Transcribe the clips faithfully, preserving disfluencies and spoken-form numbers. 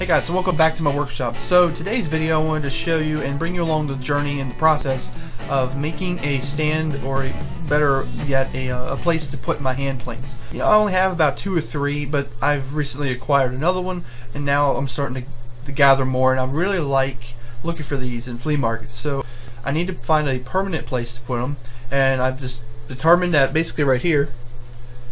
Hey guys, so welcome back to my workshop. So today's video I wanted to show you and bring you along the journey and the process of making a stand, or a, better yet a, a place to put my hand planes. You know, I only have about two or three, but I've recently acquired another one and now I'm starting to, to gather more, and I really like looking for these in flea markets. So I need to find a permanent place to put them, and I've just determined that basically right here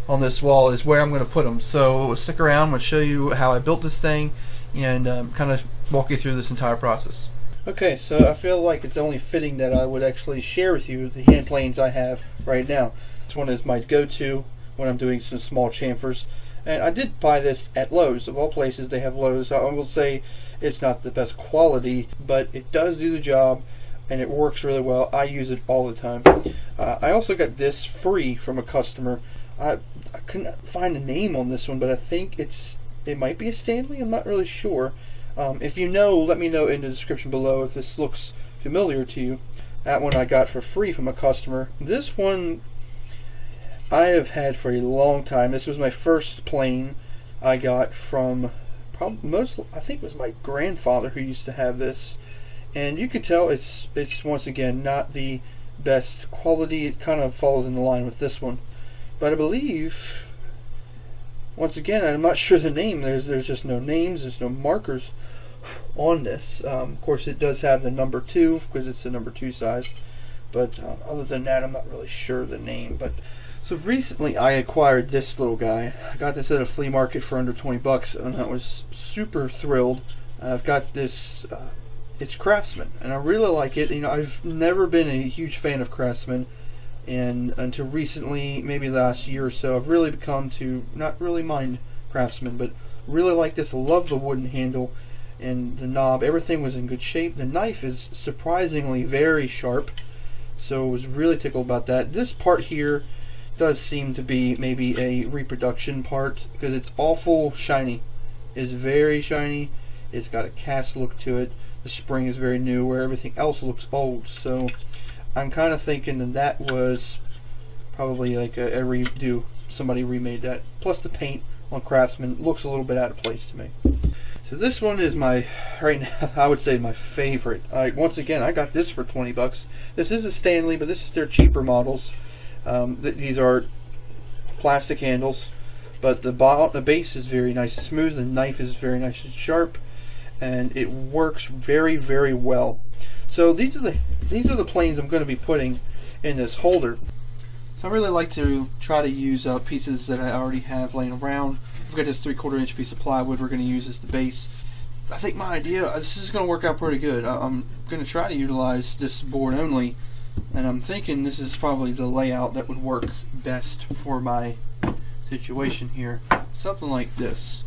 on this wall is where I'm going to put them. So stick around, I'm going to show you how I built this thing and um, kind of walk you through this entire process. Okay, so I feel like it's only fitting that I would actually share with you the hand planes I have right now. This one is my go-to when I'm doing some small chamfers, and I did buy this at Lowe's. Of all places, they have Lowe's. I will say it's not the best quality, but it does do the job and it works really well. I use it all the time. Uh, I also got this free from a customer. I, I couldn't find a name on this one, but I think it's it might be a Stanley. I'm not really sure. Um, if you know, let me know in the description below if this looks familiar to you. That one I got for free from a customer. This one I have had for a long time. This was my first plane I got from probably most, I think it was my grandfather who used to have this. And you can tell it's it's once again not the best quality. It kind of falls in line with this one. But I believe, once again, I'm not sure the name. There's there's just no names. There's no markers on this. Um, of course, it does have the number two because it's the number two size. But um, other than that, I'm not really sure the name. But so recently, I acquired this little guy. I got this at a flea market for under twenty bucks, and I was super thrilled. I've got this. Uh, it's Craftsman, and I really like it. You know, I've never been a huge fan of Craftsman. And until recently, maybe last year or so, I've really become to not really mind Craftsman, but really like this. Love the wooden handle and the knob. Everything was in good shape. The knife is surprisingly very sharp, so I was really tickled about that. This part here does seem to be maybe a reproduction part because it's awful shiny. It's very shiny. It's got a cast look to it. The spring is very new where everything else looks old. So I'm kind of thinking that that was probably like a, a redo. Somebody remade that. Plus the paint on Craftsman looks a little bit out of place to me. So this one is my, right now, I would say my favorite. I, once again, I got this for twenty bucks. This is a Stanley, but this is their cheaper models. Um, th these are plastic handles, but the, the base is very nice and smooth. The knife is very nice and sharp, and it works very, very well. So these are the these are the planes I'm going to be putting in this holder. So I really like to try to use uh, pieces that I already have laying around. I've got this three quarter inch piece of plywood we're going to use as the base. I think my idea, this is going to work out pretty good. I, I'm going to try to utilize this board only, and I'm thinking this is probably the layout that would work best for my situation here. Something like this.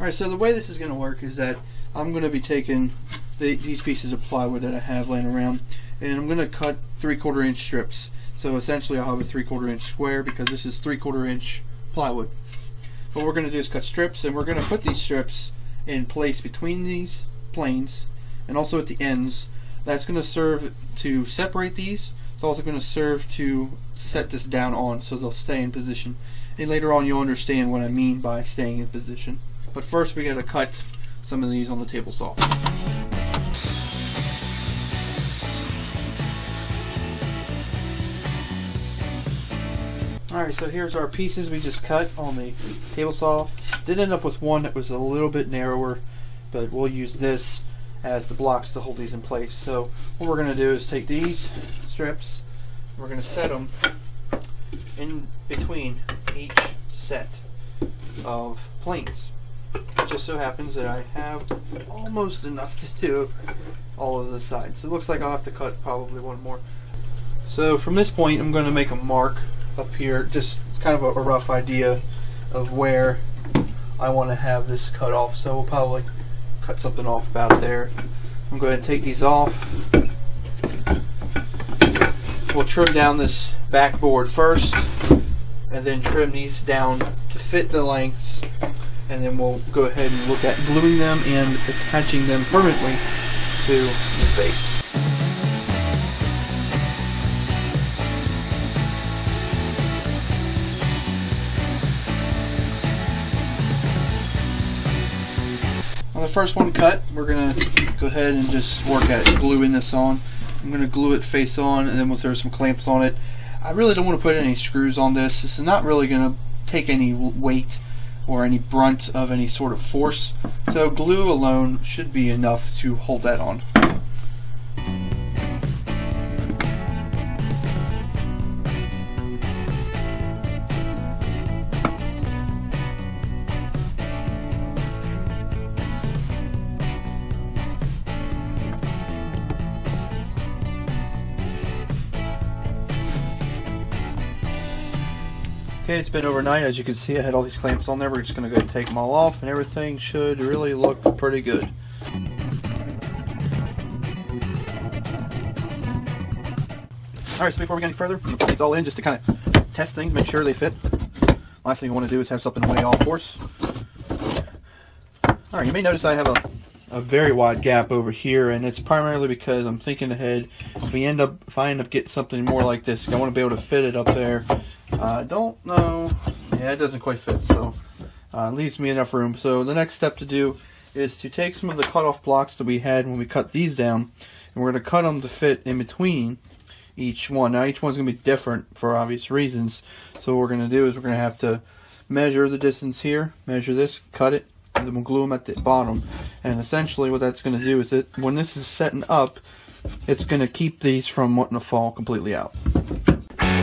Alright, so the way this is going to work is that I'm going to be taking the, these pieces of plywood that I have laying around, and I'm going to cut three quarter inch strips. So essentially I'll have a three quarter inch square because this is three quarter inch plywood. What we're going to do is cut strips, and we're going to put these strips in place between these planes and also at the ends. That's going to serve to separate these. It's also going to serve to set this down on so they'll stay in position, and later on you'll understand what I mean by staying in position. But first we gotta cut some of these on the table saw. Alright, so here's our pieces we just cut on the table saw. Did end up with one that was a little bit narrower, but we'll use this as the blocks to hold these in place. So what we're gonna do is take these strips, and we're gonna set them in between each set of planes. It just so happens that I have almost enough to do all of the sides. It looks like I'll have to cut probably one more. So from this point I'm going to make a mark up here, just kind of a, a rough idea of where I want to have this cut off. So we'll probably cut something off about there. I'm going to take these off. We'll trim down this backboard first, and then trim these down to fit the lengths, and then we'll go ahead and look at gluing them and attaching them permanently to the base. Other the first one cut, we're gonna go ahead and just work at it, gluing this on. I'm gonna glue it face on, and then we'll throw some clamps on it. I really don't want to put any screws on this. This is not really gonna take any weight or any brunt of any sort of force, so glue alone should be enough to hold that on. Okay, it's been overnight. As you can see, I had all these clamps on there. We're just going to go ahead and take them all off, and everything should really look pretty good. Alright, so before we get any further, put these all in just to kind of test things, make sure they fit. Last thing you want to do is have something way off course. Alright, you may notice I have a, a very wide gap over here, and it's primarily because I'm thinking ahead. If we end up, if I end up getting something more like this, I want to be able to fit it up there. I uh, don't know. Yeah, it doesn't quite fit, so uh, leaves me enough room. So the next step to do is to take some of the cutoff blocks that we had when we cut these down, and we're going to cut them to fit in between each one. Now each one's going to be different for obvious reasons. So what we're going to do is we're going to have to measure the distance here, measure this, cut it, and then we'll glue them at the bottom. And essentially what that's going to do is that when this is setting up, it's going to keep these from wanting to fall completely out.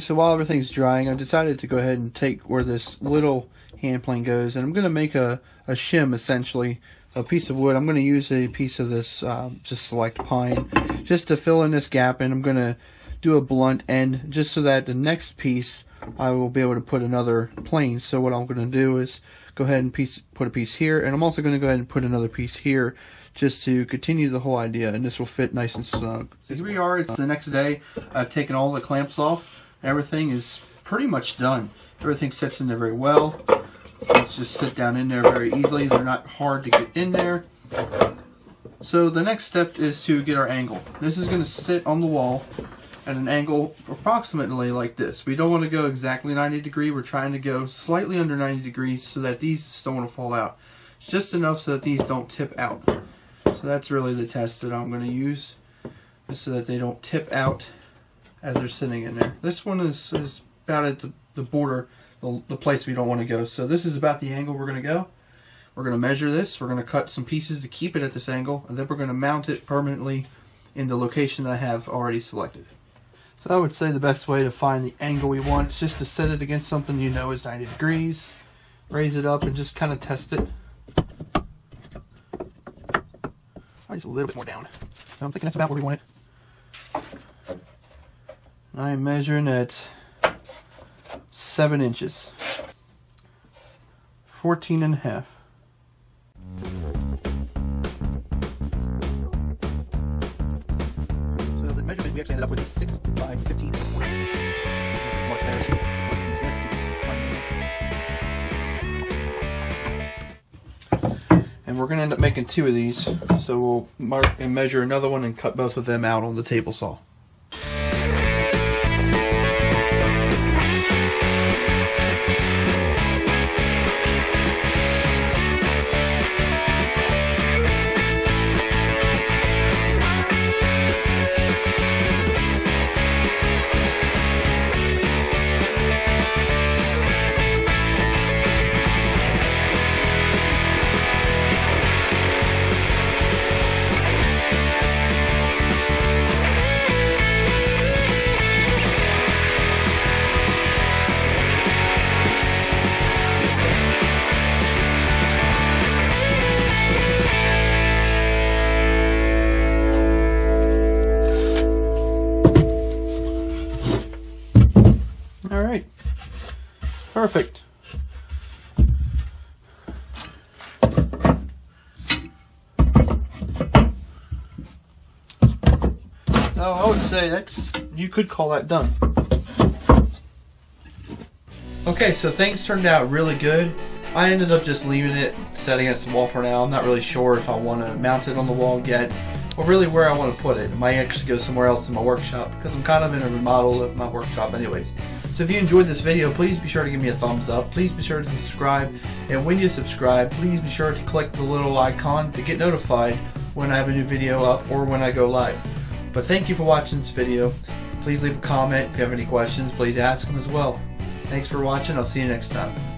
So while everything's drying, I've decided to go ahead and take where this little hand plane goes, and I'm going to make a, a shim, essentially, a piece of wood. I'm going to use a piece of this uh, just select pine just to fill in this gap, and I'm going to do a blunt end just so that the next piece I will be able to put another plane. So what I'm going to do is go ahead and piece, put a piece here, and I'm also going to go ahead and put another piece here just to continue the whole idea, and this will fit nice and snug. So here we are, it's the next day. I've taken all the clamps off. Everything is pretty much done. Everything sits in there very well. Let's just sit down in there very easily. They're not hard to get in there. So the next step is to get our angle. This is going to sit on the wall at an angle approximately like this. We don't want to go exactly ninety degrees. We're trying to go slightly under ninety degrees so that these don't want to fall out. It's just enough so that these don't tip out. So that's really the test that I'm going to use, just so that they don't tip out as they're sitting in there. This one is, is about at the, the border, the, the place we don't want to go. So this is about the angle we're going to go. We're going to measure this. We're going to cut some pieces to keep it at this angle, and then we're going to mount it permanently in the location that I have already selected. So I would say the best way to find the angle we want is just to set it against something you know is ninety degrees, raise it up, and just kind of test it. Just a little bit more down. I'm thinking that's about where we want it. I'm measuring at seven inches, fourteen and a half. So the measurement we actually ended up with is six by fifteen. And we're going to end up making two of these, so we'll mark and measure another one and cut both of them out on the table saw. perfect. Now I would say that's, you could call that done. Okay, so things turned out really good. I ended up just leaving it set against the wall for now. I'm not really sure if I want to mount it on the wall yet, or really where I want to put it. It might actually go somewhere else in my workshop, because I'm kind of in a remodel of my workshop anyways. So if you enjoyed this video, please be sure to give me a thumbs up. Please be sure to subscribe. And when you subscribe, please be sure to click the little icon to get notified when I have a new video up or when I go live. But thank you for watching this video. Please leave a comment. If you have any questions, please ask them as well. Thanks for watching. I'll see you next time.